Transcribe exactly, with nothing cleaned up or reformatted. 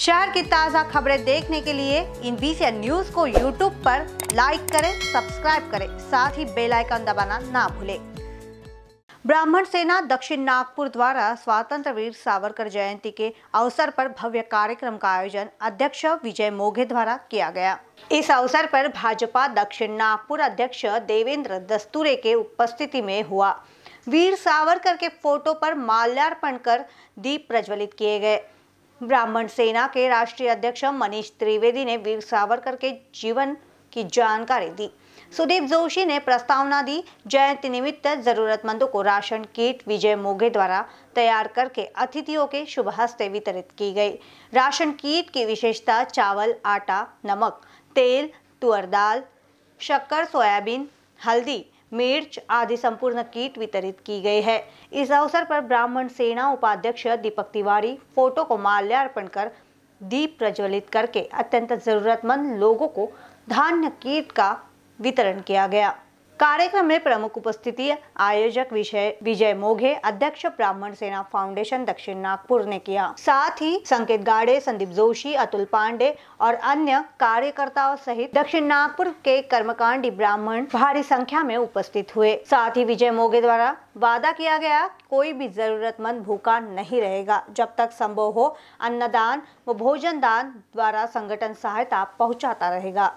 शहर की ताज़ा खबरें देखने के लिए I N B C N news को यूट्यूब पर लाइक करें, सब्सक्राइब करें, साथ ही बेल आइकन दबाना ना भूलें। ब्राह्मण सेना दक्षिण नागपुर द्वारा स्वातंत्रवीर सावरकर जयंती के अवसर पर भव्य कार्यक्रम का आयोजन अध्यक्ष विजय मोघे द्वारा किया गया। इस अवसर पर भाजपा दक्षिण नागपुर अध्यक्ष देवेंद्र दस्तूरे के उपस्थिति में हुआ। वीर सावरकर के फोटो पर माल्यार्पण कर दीप प्रज्वलित किए गए। ब्राह्मण सेना के राष्ट्रीय अध्यक्ष मनीष त्रिवेदी ने वीर सावरकर के जीवन की जानकारी दी। सुदीप जोशी ने प्रस्तावना दी। जयंती निमित्त जरूरतमंदों को राशन किट विजय मोघे द्वारा तैयार करके अतिथियों के शुभ हस्ते वितरित की गई। राशन किट की विशेषता चावल, आटा, नमक, तेल, तुअर दाल, शक्कर, सोयाबीन, हल्दी, मिर्च आदि संपूर्ण किट वितरित की गई है। इस अवसर पर ब्राह्मण सेना उपाध्यक्ष दीपक तिवारी फोटो को माल्यार्पण कर दीप प्रज्वलित करके अत्यंत जरूरतमंद लोगों को धान्य किट का वितरण किया गया। कार्यक्रम में प्रमुख उपस्थिति आयोजक विषय विजय मोघे, अध्यक्ष ब्राह्मण सेना फाउंडेशन दक्षिण नागपुर ने किया। साथ ही संकेत गाड़े, संदीप जोशी, अतुल पांडे और अन्य कार्यकर्ताओं सहित दक्षिण नागपुर के कर्मकांडी ब्राह्मण भारी संख्या में उपस्थित हुए। साथ ही विजय मोघे द्वारा वादा किया गया कोई भी जरूरतमंद भूखा नहीं रहेगा, जब तक संभव हो अन्नदान व भोजन दान द्वारा संगठन सहायता पहुँचाता रहेगा।